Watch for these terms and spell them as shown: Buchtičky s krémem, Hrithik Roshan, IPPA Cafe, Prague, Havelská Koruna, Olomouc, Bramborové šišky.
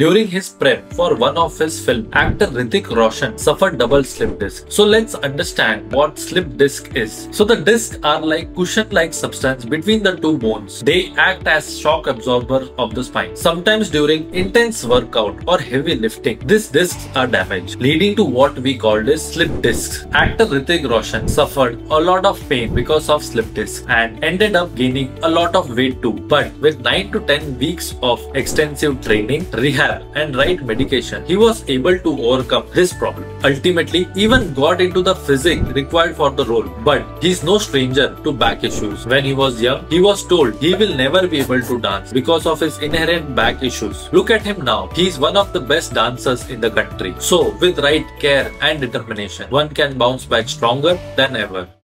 During his prep for one of his films, actor Hrithik Roshan suffered double slip disc. So let's understand what slip disc is. So the discs are like cushion-like substance between the two bones. They act as shock absorber of the spine. Sometimes during intense workout or heavy lifting, these discs are damaged, leading to what we call as slip discs. Actor Hrithik Roshan suffered a lot of pain because of slip discs and ended up gaining a lot of weight too. But with 9 to 10 weeks of extensive training, rehab and right medication, he was able to overcome his problem. Ultimately, even got into the physique required for the role. But he's no stranger to back issues. When he was young, he was told he will never be able to dance because of his inherent back issues. Look at him now. He's one of the best dancers in the country. So with right care and determination, one can bounce back stronger than ever.